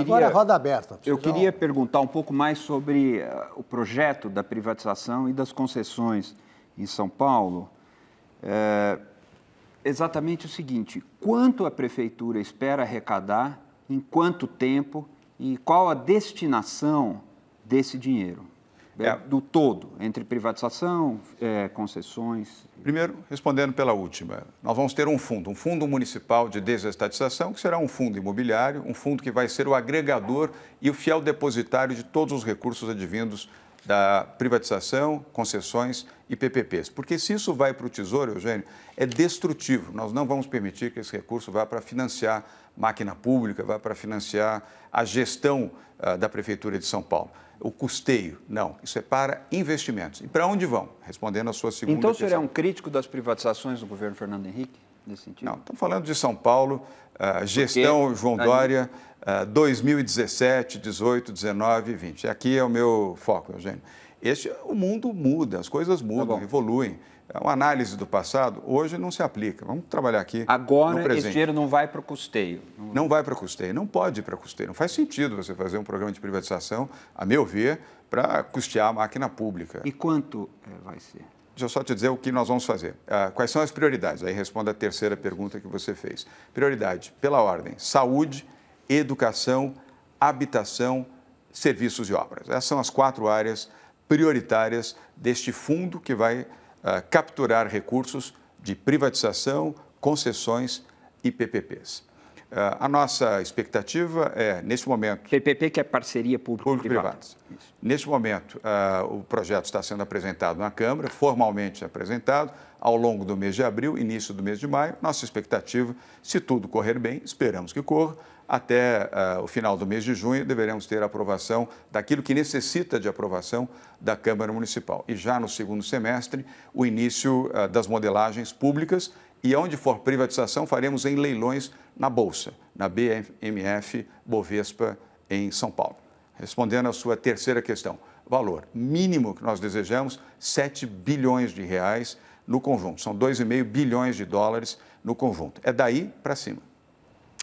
Agora é roda aberta. Eu queria perguntar um pouco mais sobre o projeto da privatização e das concessões em São Paulo. É exatamente o seguinte: quanto a prefeitura espera arrecadar, em quanto tempo e qual a destinação desse dinheiro? Do todo, entre privatização, concessões... Primeiro, respondendo pela última, nós vamos ter um fundo municipal de desestatização, que será um fundo imobiliário, um fundo que vai ser o agregador e o fiel depositário de todos os recursos advindos da privatização, concessões e PPPs. Porque se isso vai para o Tesouro, Eugênio, é destrutivo. Nós não vamos permitir que esse recurso vá para financiar máquina pública, vá para financiar a gestão da Prefeitura de São Paulo. O custeio, não. Isso é para investimentos. E para onde vão? Respondendo a sua segunda questão. Então, o senhor é um crítico das privatizações do governo Fernando Henrique, nesse sentido? Não, estamos falando de São Paulo, gestão João Dória, 2017, 18, 19 e 20. Aqui é o meu foco, Eugênio. O mundo muda, as coisas mudam, evoluem. Uma análise do passado hoje não se aplica. Vamos trabalhar aqui no presente. Esse dinheiro não vai para o custeio. Não vai para o custeio, não pode ir para o custeio. Não faz sentido você fazer um programa de privatização, a meu ver, para custear a máquina pública. E quanto vai ser? Deixa eu só te dizer o que nós vamos fazer. Quais são as prioridades? Aí responda a terceira pergunta que você fez. Prioridade, pela ordem, saúde, educação, habitação, serviços e obras. Essas são as quatro áreas prioritárias deste fundo que vai capturar recursos de privatização, concessões e PPPs. A nossa expectativa é, neste momento... PPP, que é parceria público-privada. Neste momento, o projeto está sendo apresentado na Câmara, formalmente apresentado, ao longo do mês de abril, início do mês de maio. Nossa expectativa, se tudo correr bem, esperamos que corra, até o final do mês de junho, deveremos ter a aprovação daquilo que necessita de aprovação da Câmara Municipal. E já no segundo semestre, o início das modelagens públicas, e onde for privatização, faremos em leilões na Bolsa, na BMF Bovespa, em São Paulo. Respondendo à sua terceira questão, valor mínimo que nós desejamos, 7 bilhões de reais no conjunto. São 2,5 bilhões de dólares no conjunto. É daí para cima.